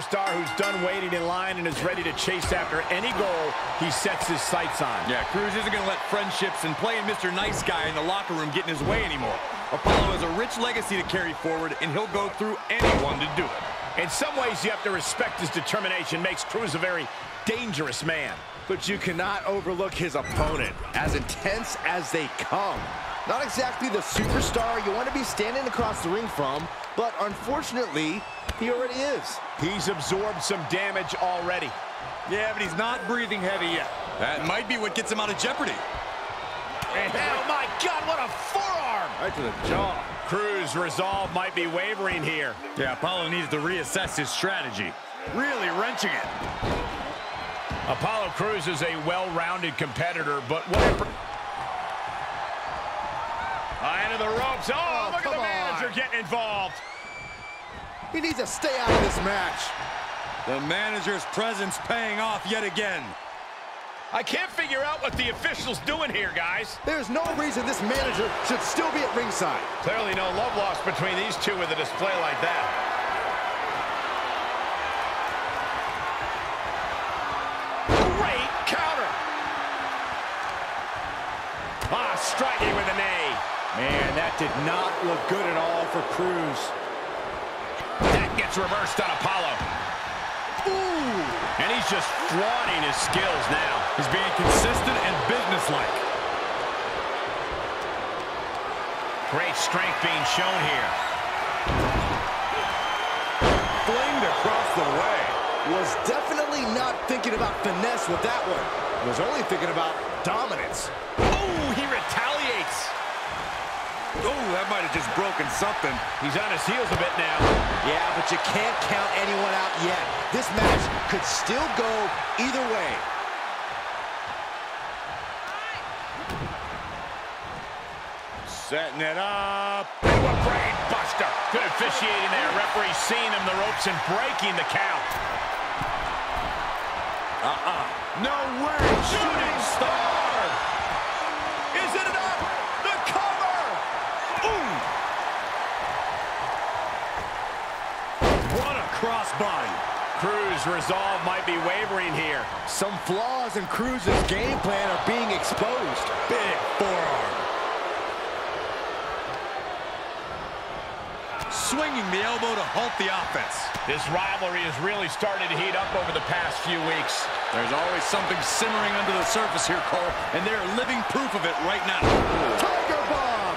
superstar who's done waiting in line and is ready to chase after any goal he sets his sights on. Yeah, Crews isn't going to let friendships and playing Mr. Nice Guy in the locker room get in his way anymore. Apollo has a rich legacy to carry forward, and he'll go through anyone to do it. In some ways, you have to respect his determination. Makes Crews a very dangerous man. But you cannot overlook his opponent, as intense as they come. Not exactly the superstar you want to be standing across the ring from, but unfortunately, he already is. He's absorbed some damage already. Yeah, but he's not breathing heavy yet. That might be what gets him out of jeopardy. And oh my God, what a forearm! Right to the jaw. Crews' resolve might be wavering here. Yeah, Apollo needs to reassess his strategy. Really wrenching it. Apollo Crews is a well-rounded competitor, but what... into the ropes. Oh, look at the manager getting involved. He needs to stay out of this match. The manager's presence paying off yet again. I can't figure out what the official's doing here, guys. There's no reason this manager should still be at ringside. Clearly no love lost between these two with a display like that. Great counter. Ah, striking with a knee. Man, that did not look good at all for Crews. That gets reversed on Apollo. Ooh! And he's just flaunting his skills now. He's being consistent and businesslike. Great strength being shown here. Flamed across the way. Was definitely not thinking about finesse with that one. Was only thinking about dominance. Ooh, he retaliates. Oh, that might have just broken something. He's on his heels a bit now. Yeah, but you can't count anyone out yet. This match could still go either way. Setting it up. And a brain buster. Good officiating there. Referee seeing him the ropes and breaking the count. No way. Shooting star. Is it enough? Crossbody. Crews' resolve might be wavering here. Some flaws in Crews' game plan are being exposed. Big forearm. Swinging the elbow to halt the offense. This rivalry has really started to heat up over the past few weeks. There's always something simmering under the surface here, Cole, and they're living proof of it right now. Tiger Bomb!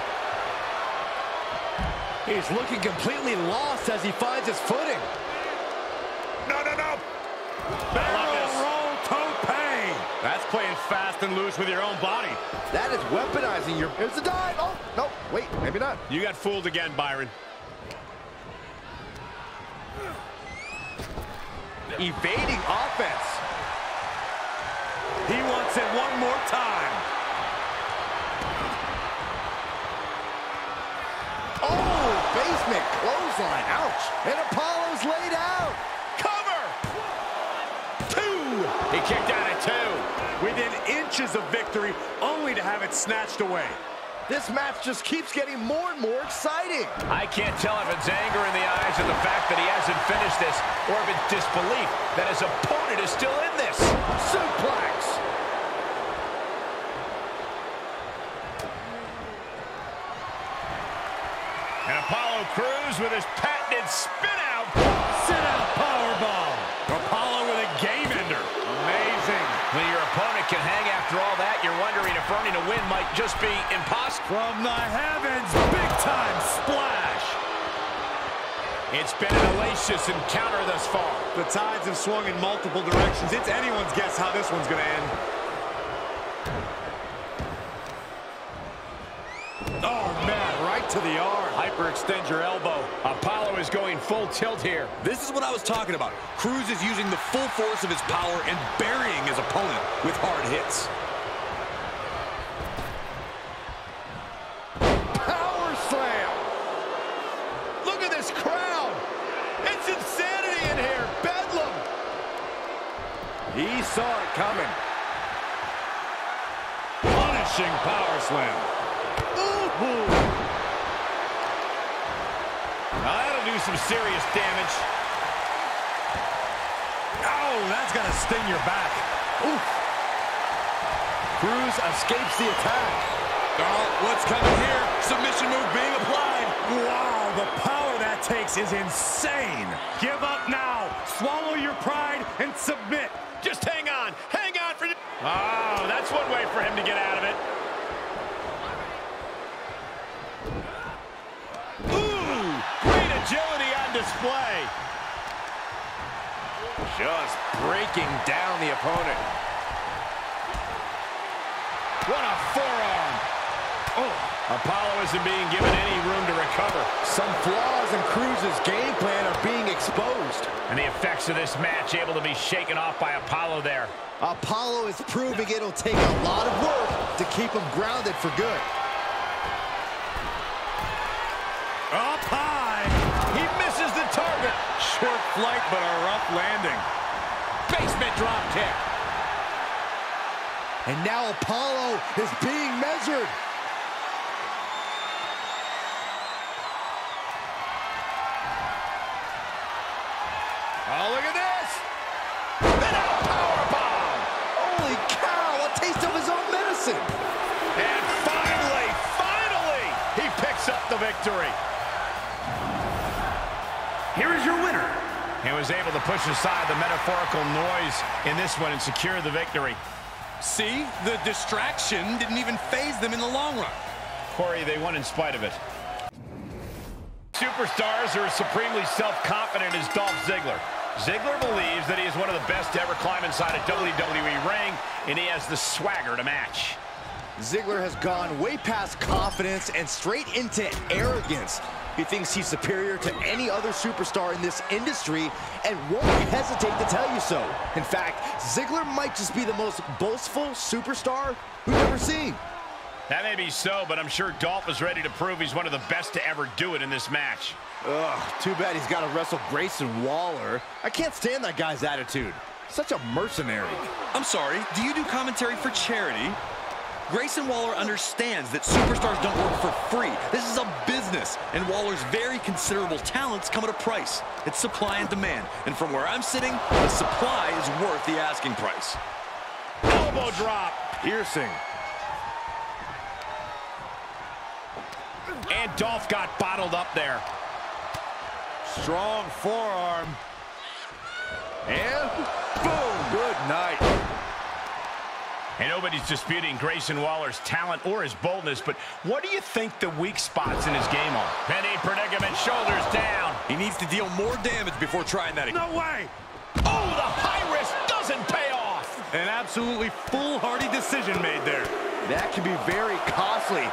He's looking completely lost as he finds his footing. Barrel roll tope. That's playing fast and loose with your own body. That is weaponizing your... Here's the dive. Oh, no, wait, maybe not. You got fooled again, Byron. Evading offense. He wants it one more time. Oh, basement clothesline. Ouch. And Apollo's laid out. He kicked out at two. Within inches of victory, only to have it snatched away. This match just keeps getting more and more exciting. I can't tell if it's anger in the eyes of the fact that he hasn't finished this, or if it's disbelief that his opponent is still in this. Suplex. And Apollo Crews with his patented spin-out. Sit-out powerbomb. Apollo with a game-ender. When your opponent can hang after all that, you're wondering if earning a win might just be impossible. From the heavens, big-time splash. It's been an hellacious encounter thus far. The tides have swung in multiple directions. It's anyone's guess how this one's going to end. Oh, man, right to the arm. Hyperextend your elbow. Apollo is going full tilt here. This is what I was talking about. Crews is using the full force of his power and burying his opponent with hard hits. Power slam! Look at this crowd! It's insanity in here! Bedlam! He saw it coming. Punishing power slam. Ooh-hoo. Now that'll do some serious damage. Oh, that's gonna sting your back. Oof. Crews escapes the attack. Oh, what's coming here? Submission move being applied. Wow, the power that takes is insane. Give up now. Swallow your pride and submit. Just hang on. Hang on for... Oh, that's one way for him to get out of it. Ooh, great agility on display. Just breaking down the opponent. What a forearm. Oh, Apollo isn't being given any room to recover. Some flaws in Cruz's game plan are being exposed. And the effects of this match able to be shaken off by Apollo there. Apollo is proving it'll take a lot of work to keep him grounded for good. Up high. He misses the target. Short flight, but a rough landing. Basement drop kick. And now Apollo is being measured. Oh, look at this. And a power bomb. Holy cow, a taste of his own medicine. And finally, he picks up the victory. Here is your winner. He was able to push aside the metaphorical noise in this one and secure the victory. See, the distraction didn't even faze them in the long run. Corey, they won in spite of it. Superstars are as supremely self-confident as Dolph Ziggler. Ziggler believes that he is one of the best to ever climb inside a WWE ring, and he has the swagger to match. Ziggler has gone way past confidence and straight into arrogance. He thinks he's superior to any other superstar in this industry and won't hesitate to tell you so. In fact, Ziggler might just be the most boastful superstar we've ever seen. That may be so, but I'm sure Dolph is ready to prove he's one of the best to ever do it in this match. Ugh, too bad he's got to wrestle Grayson Waller. I can't stand that guy's attitude. Such a mercenary. I'm sorry, do you do commentary for charity? Grayson Waller understands that superstars don't work for free. This is a business, and Waller's very considerable talents come at a price. It's supply and demand, and from where I'm sitting, the supply is worth the asking price. Elbow drop. Piercing. And Dolph got bottled up there. Strong forearm. And boom, good night. And nobody's disputing Grayson Waller's talent or his boldness, but what do you think the weak spots in his game are? Penny predicament, shoulders down. He needs to deal more damage before trying that again. No way! Oh, the high risk doesn't pay off! An absolutely foolhardy decision made there. That can be very costly.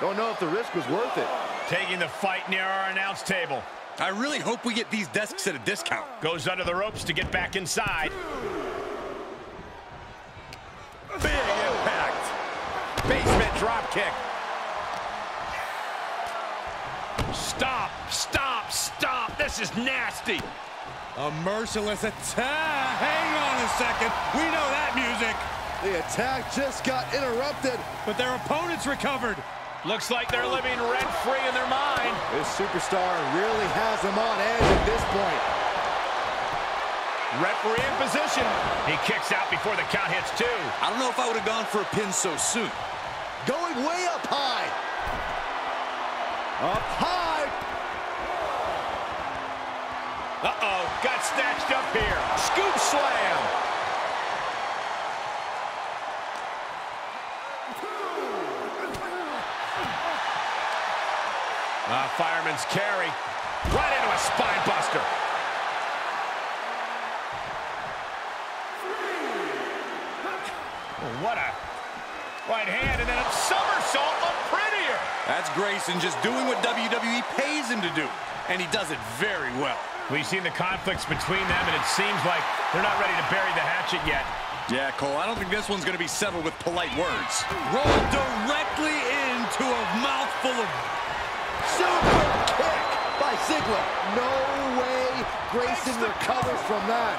Don't know if the risk was worth it. Taking the fight near our announce table. I really hope we get these desks at a discount. Goes under the ropes to get back inside. Big impact. Basement drop kick. Stop, stop, stop. This is nasty. A merciless attack. Hang on a second. We know that music. The attack just got interrupted, but their opponents recovered. Looks like they're living rent-free in their mind. This superstar really has them on edge at this point. Referee in position. He kicks out before the count hits two. I don't know if I would have gone for a pin so soon. Going way up high. Up high. Uh-oh, got snatched up here. Scoop slam. Fireman's carry. Right into a spine buster. What a right hand, and then a somersault, but prettier. That's Grayson just doing what WWE pays him to do, and he does it very well. We've seen the conflicts between them, and it seems like they're not ready to bury the hatchet yet. Yeah, Cole, I don't think this one's going to be settled with polite words. Rolled directly into a mouthful of... Super kick by Ziggler. No way Grayson recovers from that.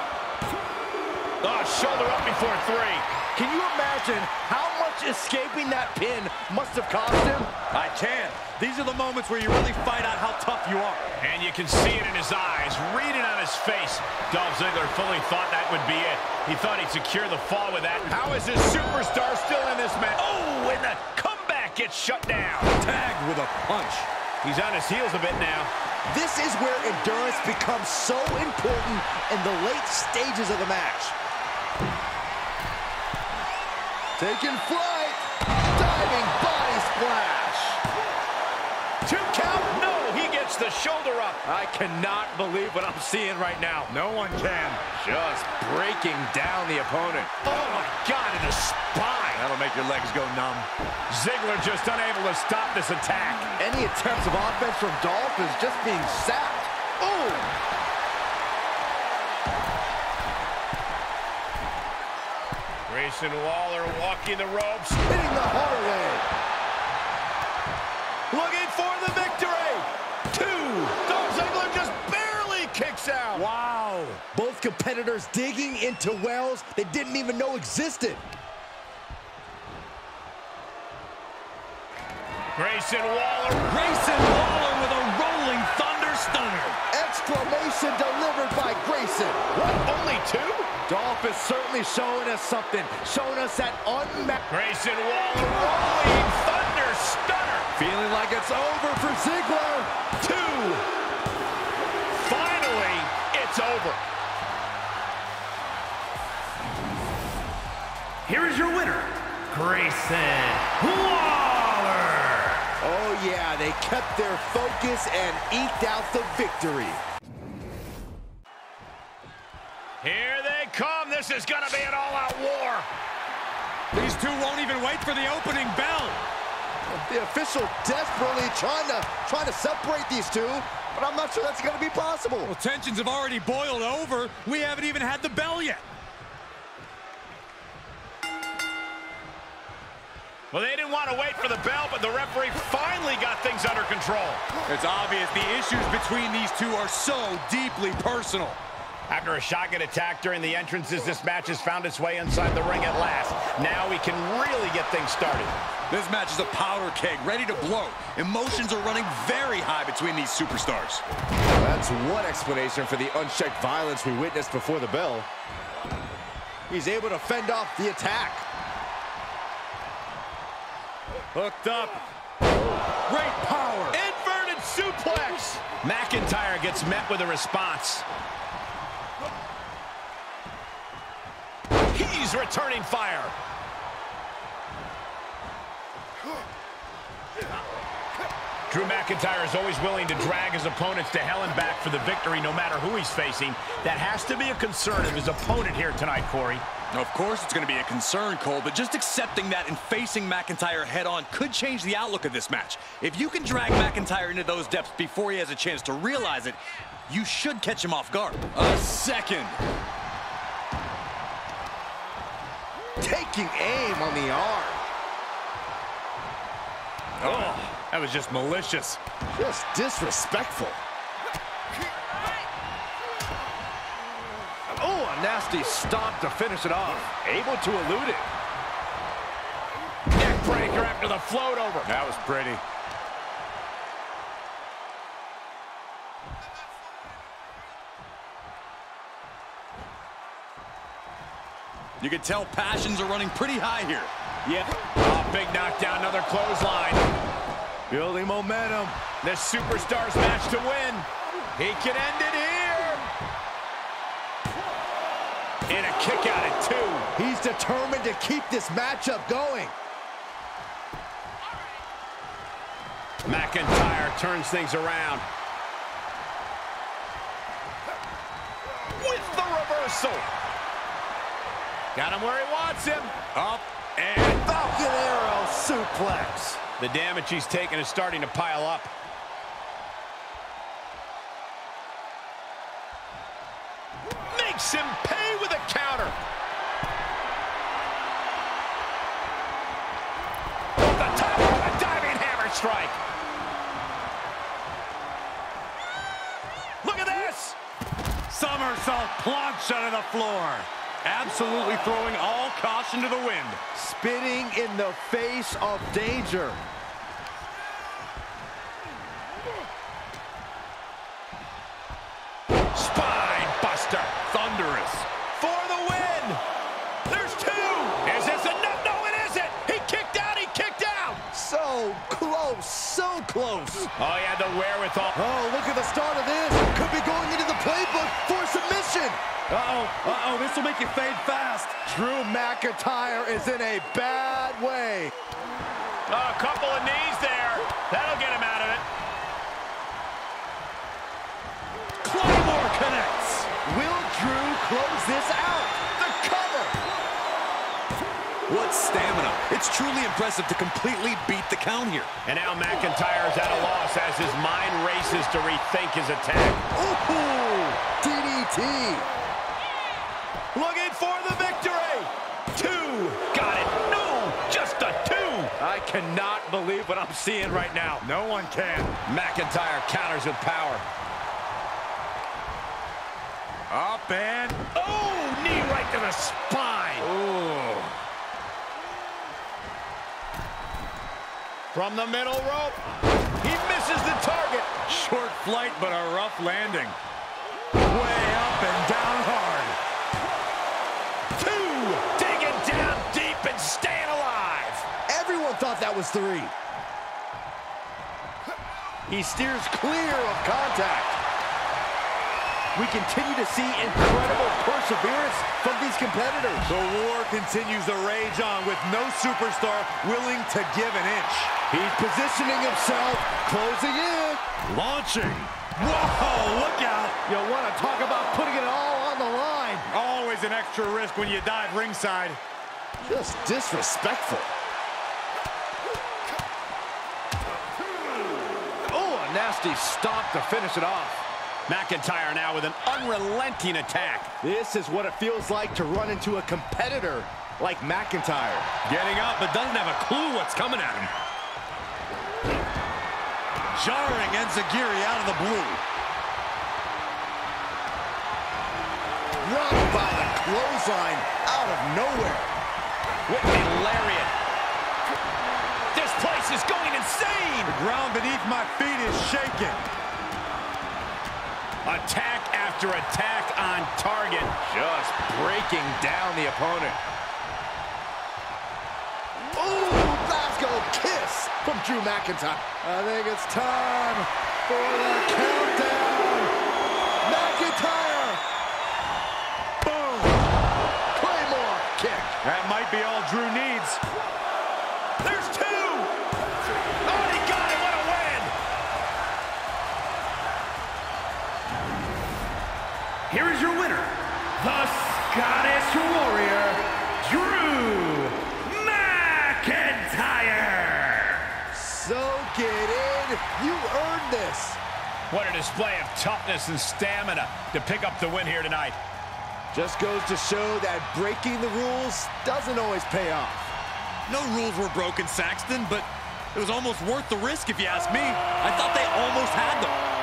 Oh, shoulder up before three. Can you imagine how much escaping that pin must have cost him? I can. These are the moments where you really find out how tough you are. And you can see it in his eyes, read it on his face. Dolph Ziggler fully thought that would be it. He thought he'd secure the fall with that. How is this superstar still in this match? Oh, and the comeback gets shut down. Tagged with a punch. He's on his heels a bit now. This is where endurance becomes so important in the late stages of the match. Taking flight, diving body splash. Two count, no, he gets the shoulder up. I cannot believe what I'm seeing right now. No one can. Just breaking down the opponent. Oh my God, in the spine. That'll make your legs go numb. Ziggler just unable to stop this attack. Any attempts of offense from Dolph is just being sapped. Ooh. Grayson Waller walking the ropes. Hitting the hallway. Looking for the victory. Two. Dolph Ziggler just barely kicks out. Wow. Both competitors digging into wells they didn't even know existed. Grayson Waller. Grayson Waller with a rolling thunder stunner. Exclamation delivered by Grayson. What? Only two? Dolph is certainly showing us something, showing us that unmatched. Grayson Waller, rolling thunder stunner. Feeling like it's over for Ziggler. Two. Finally, it's over. Here is your winner, Grayson Waller. Oh yeah, they kept their focus and eked out the victory. Here they come. This is going to be an all-out war. These two won't even wait for the opening bell. The official desperately trying to separate these two, but I'm not sure that's going to be possible. Well, tensions have already boiled over. We haven't even had the bell yet. Well, they didn't want to wait for the bell, but the referee finally got things under control. It's obvious the issues between these two are so deeply personal. After a shotgun attack during the entrances, this match has found its way inside the ring at last. Now we can really get things started. This match is a powder keg, ready to blow. Emotions are running very high between these superstars. Well, that's one explanation for the unchecked violence we witnessed before the bell. He's able to fend off the attack. Hooked up. Great power. Inverted suplex. McIntyre gets met with a response. He's returning fire. Drew McIntyre is always willing to drag his opponents to hell and back for the victory, no matter who he's facing. That has to be a concern of his opponent here tonight, Corey. Of course it's going to be a concern, Cole, but just accepting that and facing McIntyre head-on could change the outlook of this match. If you can drag McIntyre into those depths before he has a chance to realize it, you should catch him off guard. A second. Taking aim on the arm. Oh, that was just malicious. Just disrespectful. Oh, a nasty stomp to finish it off. Able to elude it. Neck breaker after the float over. That was pretty. You can tell passions are running pretty high here. Yeah. Oh, big knockdown, another clothesline. Building momentum. This superstar's match to win. He can end it here. And a kick out at two. He's determined to keep this matchup going. McIntyre turns things around. With the reversal. Got him where he wants him. Up and Falcon Arrow suplex. The damage he's taken is starting to pile up. Makes him pay with a counter. Off the top of a diving hammer strike. Look at this. Somersault plunge onto the floor. absolutely throwing all caution to the wind. Spitting in the face of danger. Spine buster, thunderous, for the win. There's two. Is this enough? No, it isn't. He kicked out, he kicked out. So close, so close. Oh, he had the wherewithal. Oh, look at the start of this. Could be going into the playbook for submission. Uh-oh, this will make you fade fast. Drew McIntyre is in a bad way. Oh, a couple of knees there. That'll get him out of it. Claymore connects. Will Drew close this out? The cover. What stamina. It's truly impressive to completely beat the count here. And now McIntyre's at a loss as his mind races to rethink his attack. Ooh, DDT. Looking for the victory. Two. Got it. No, just a two. I cannot believe what I'm seeing right now. No one can. McIntyre counters with power. Up and... oh, knee right to the spine. Ooh. From the middle rope. He misses the target. Short flight, but a rough landing. Way up and down hard. Two, digging down deep and staying alive. Everyone thought that was three. He steers clear of contact. We continue to see incredible perseverance from these competitors. The war continues to rage on with no superstar willing to give an inch. He's positioning himself, closing in. Launching. Whoa, look out. You want to talk about putting it all on the line. Always an extra risk when you dive ringside. Just disrespectful. Oh, a nasty stomp to finish it off. McIntyre now with an unrelenting attack. This is what it feels like to run into a competitor like McIntyre. Getting up, but doesn't have a clue what's coming at him. Jarring Enziguri out of the blue. Run by the clothesline out of nowhere. With a lariat. This place is going insane. The ground beneath my feet is shaking. Attack after attack on target. Just breaking down the opponent. Ooh, Glasgow Kiss from Drew McIntyre. I think it's time for the countdown. McIntyre. Boom. Claymore kick. That might be all Drew needs. There's two. Oh, he got it. What a win. Here is your winner, the Scottish Warrior, Drew McIntyre. So get in, you earned this. What a display of toughness and stamina to pick up the win here tonight. Just goes to show that breaking the rules doesn't always pay off. No rules were broken, Saxton, but it was almost worth the risk if you ask me. I thought they almost had them.